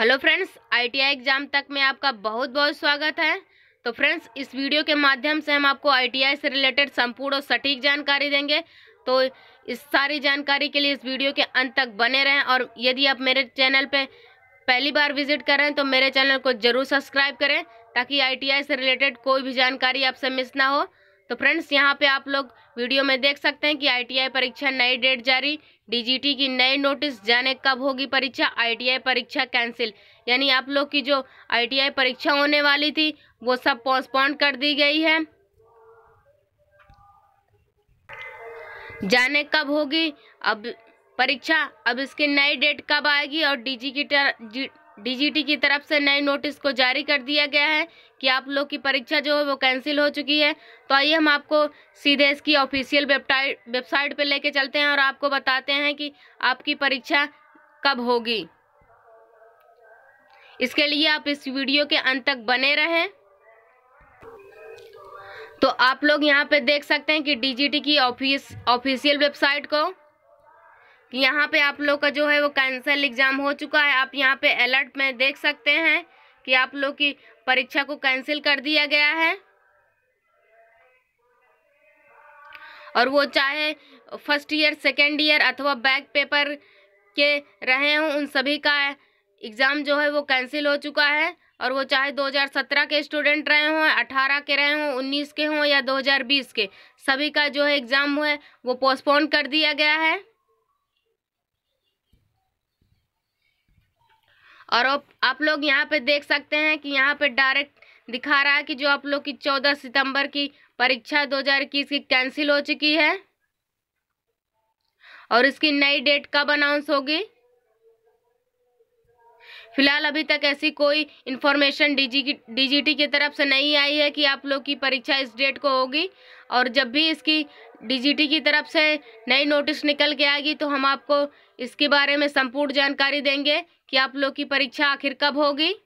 Hello friends, ITI exam तक में आपका बहुत बहुत स्वागत है। तो फ्रेंड्स, इस वीडियो के माध्यम से हम आपको आईटीआई से रिलेटेड संपूर्ण और सटीक जानकारी देंगे। तो इस सारी जानकारी के लिए इस वीडियो के अंत तक बने रहें। और यदि आप मेरे चैनल पे पहली बार विजिट कर रहे हैं तो मेरे चैनल को ज़रूर सब्सक्राइब करें ताकि आईटीआई से रिलेटेड कोई भी जानकारी आपसे मिस ना हो। तो फ्रेंड्स, यहाँ पे आप लोग वीडियो में देख सकते हैं कि आईटीआई परीक्षा नई डेट जारी, डीजीटी की नई नोटिस, जाने कब होगी परीक्षा, आईटीआई परीक्षा कैंसिल। यानी आप लोग की जो आईटीआई परीक्षा होने वाली थी वो सब पोस्टपोन कर दी गई है। जाने कब होगी अब परीक्षा, अब इसकी नई डेट कब आएगी, और डीजीटी की तरफ से नए नोटिस को जारी कर दिया गया है कि आप लोग की परीक्षा जो है वो कैंसिल हो चुकी है। तो आइए हम आपको सीधे इसकी ऑफिशियल वेबसाइट पर लेके चलते हैं और आपको बताते हैं कि आपकी परीक्षा कब होगी। इसके लिए आप इस वीडियो के अंत तक बने रहें। तो आप लोग यहाँ पे देख सकते हैं कि डीजीटी की ऑफिशियल वेबसाइट को कि यहाँ पे आप लोग का जो है वो कैंसिल एग्ज़ाम हो चुका है। आप यहाँ पे अलर्ट में देख सकते हैं कि आप लोग की परीक्षा को कैंसिल कर दिया गया है। और वो चाहे फर्स्ट ईयर, सेकेंड ईयर अथवा बैक पेपर के रहे हों, उन सभी का एग्ज़ाम जो है वो कैंसिल हो चुका है। और वो चाहे 2017 के स्टूडेंट रहे हों, 18 के रहे हों, 19 के हों या 2020 के, सभी का जो है एग्ज़ाम है वो पोस्टपोन कर दिया गया है। और आप लोग यहाँ पे देख सकते हैं कि यहाँ पे डायरेक्ट दिखा रहा है कि जो आप लोग की 14 सितंबर की परीक्षा 2021 की कैंसिल हो चुकी है और इसकी नई डेट कब अनाउंस होगी। फिलहाल अभी तक ऐसी कोई इन्फॉर्मेशन डीजीटी की तरफ से नहीं आई है कि आप लोग की परीक्षा इस डेट को होगी। और जब भी इसकी डीजीटी की तरफ से नई नोटिस निकल के आएगी तो हम आपको इसके बारे में संपूर्ण जानकारी देंगे कि आप लोग की परीक्षा आखिर कब होगी।